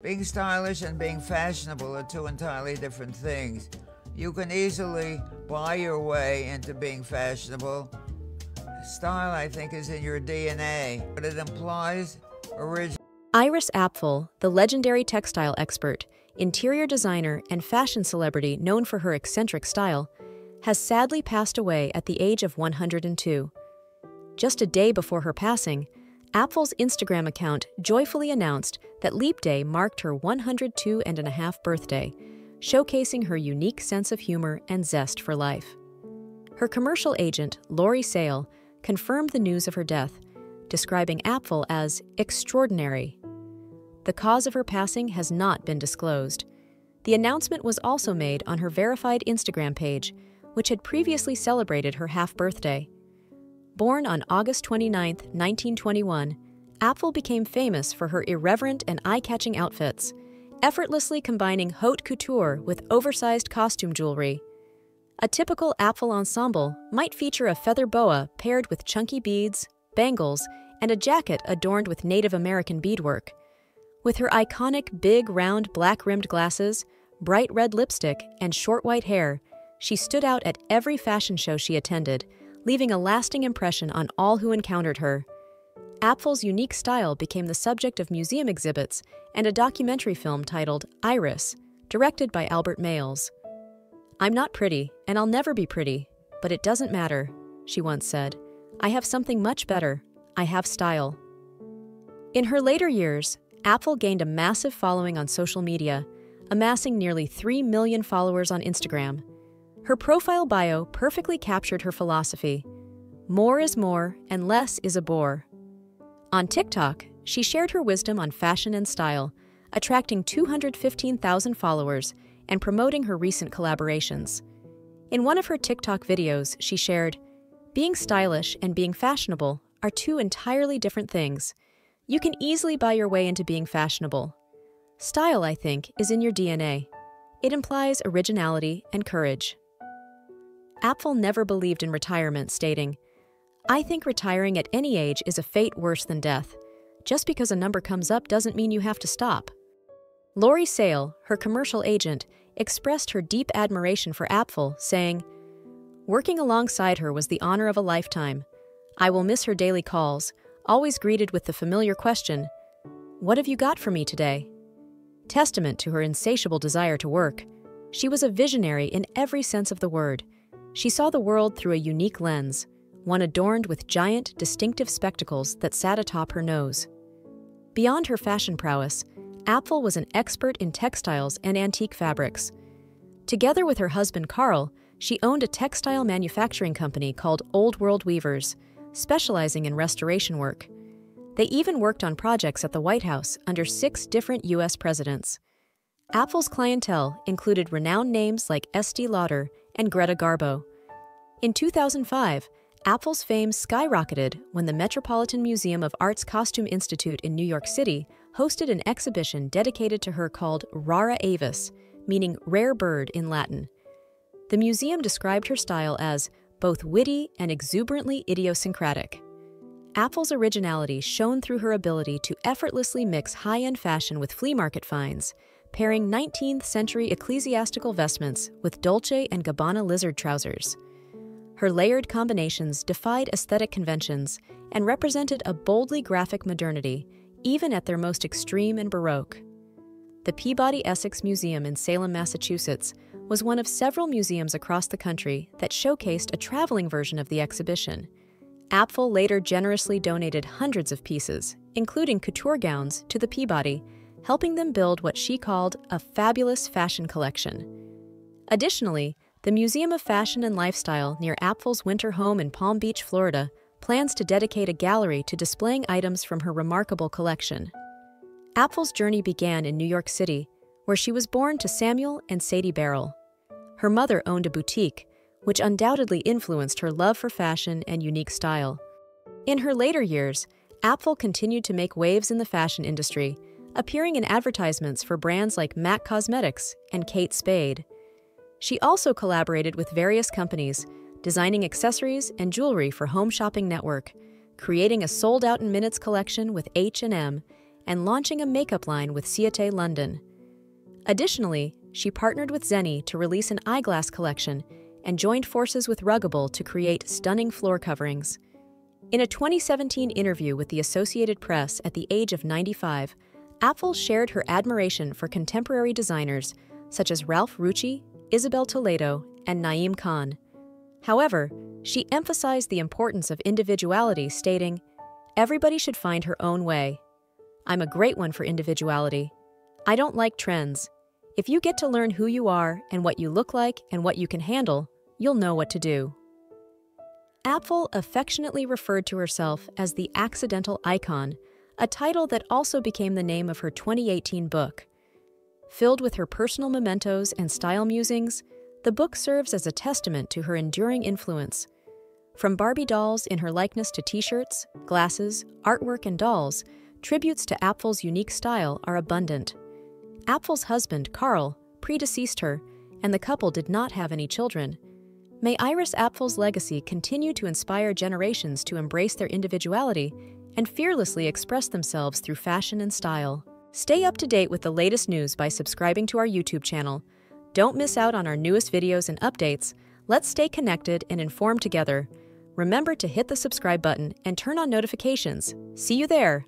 Being stylish and being fashionable are two entirely different things. You can easily buy your way into being fashionable. Style, I think, is in your DNA, but it implies original. Iris Apfel, the legendary textile expert, interior designer, and fashion celebrity known for her eccentric style, has sadly passed away at the age of 102. Just a day before her passing, Apfel's Instagram account joyfully announced that Leap Day marked her 102.5 birthday, showcasing her unique sense of humor and zest for life. Her commercial agent, Lori Sale, confirmed the news of her death, describing Apfel as extraordinary. The cause of her passing has not been disclosed. The announcement was also made on her verified Instagram page, which had previously celebrated her half-birthday. Born on August 29, 1921, Apfel became famous for her irreverent and eye-catching outfits, effortlessly combining haute couture with oversized costume jewelry. A typical Apfel ensemble might feature a feather boa paired with chunky beads, bangles, and a jacket adorned with Native American beadwork. With her iconic big, round, black-rimmed glasses, bright red lipstick, and short white hair, she stood out at every fashion show she attended, leaving a lasting impression on all who encountered her. Apfel's unique style became the subject of museum exhibits and a documentary film titled Iris, directed by Albert Mayles. "I'm not pretty, and I'll never be pretty, but it doesn't matter," she once said. "I have something much better. I have style." In her later years, Apfel gained a massive following on social media, amassing nearly 3 million followers on Instagram. Her profile bio perfectly captured her philosophy: more is more and less is a bore. On TikTok, she shared her wisdom on fashion and style, attracting 215,000 followers and promoting her recent collaborations. In one of her TikTok videos, she shared, "Being stylish and being fashionable are two entirely different things. You can easily buy your way into being fashionable. Style, I think, is in your DNA. It implies originality and courage." Apfel never believed in retirement, stating, "I think retiring at any age is a fate worse than death. Just because a number comes up doesn't mean you have to stop." Lori Sale, her commercial agent, expressed her deep admiration for Apfel, saying, "Working alongside her was the honor of a lifetime. I will miss her daily calls, always greeted with the familiar question, 'What have you got for me today?'" Testament to her insatiable desire to work, she was a visionary in every sense of the word. She saw the world through a unique lens, one adorned with giant, distinctive spectacles that sat atop her nose. Beyond her fashion prowess, Apfel was an expert in textiles and antique fabrics. Together with her husband Carl, she owned a textile manufacturing company called Old World Weavers, specializing in restoration work. They even worked on projects at the White House under 6 different U.S. presidents. Apfel's clientele included renowned names like Estee Lauder and Greta Garbo. In 2005, Apfel's fame skyrocketed when the Metropolitan Museum of Art's Costume Institute in New York City hosted an exhibition dedicated to her called Rara Avis, meaning rare bird in Latin. The museum described her style as both witty and exuberantly idiosyncratic. Apfel's originality shone through her ability to effortlessly mix high-end fashion with flea market finds, pairing 19th-century ecclesiastical vestments with Dolce and Gabbana lizard trousers. Her layered combinations defied aesthetic conventions and represented a boldly graphic modernity, even at their most extreme and baroque. The Peabody Essex Museum in Salem, Massachusetts, was one of several museums across the country that showcased a traveling version of the exhibition. Apfel later generously donated hundreds of pieces, including couture gowns, to the Peabody, helping them build what she called a fabulous fashion collection. Additionally, the Museum of Fashion and Lifestyle near Apfel's winter home in Palm Beach, Florida, plans to dedicate a gallery to displaying items from her remarkable collection. Apfel's journey began in New York City, where she was born to Samuel and Sadie Barrell. Her mother owned a boutique, which undoubtedly influenced her love for fashion and unique style. In her later years, Apfel continued to make waves in the fashion industry, appearing in advertisements for brands like MAC Cosmetics and Kate Spade. She also collaborated with various companies, designing accessories and jewelry for Home Shopping Network, creating a sold-out-in-minutes collection with H&M, and launching a makeup line with Ciate London. Additionally, she partnered with Zenni to release an eyeglass collection and joined forces with Ruggable to create stunning floor coverings. In a 2017 interview with the Associated Press at the age of 95, Apfel shared her admiration for contemporary designers such as Ralph Rucci, Isabel Toledo, and Naeem Khan. However, she emphasized the importance of individuality, stating, "Everybody should find her own way. I'm a great one for individuality. I don't like trends. If you get to learn who you are and what you look like and what you can handle, you'll know what to do." Apfel affectionately referred to herself as the Accidental Icon, a title that also became the name of her 2018 book. Filled with her personal mementos and style musings, the book serves as a testament to her enduring influence. From Barbie dolls in her likeness to t-shirts, glasses, artwork, and dolls, tributes to Apfel's unique style are abundant. Apfel's husband, Carl, predeceased her, and the couple did not have any children. May Iris Apfel's legacy continue to inspire generations to embrace their individuality and fearlessly express themselves through fashion and style. Stay up to date with the latest news by subscribing to our YouTube channel. Don't miss out on our newest videos and updates. Let's stay connected and informed together. Remember to hit the subscribe button and turn on notifications. See you there!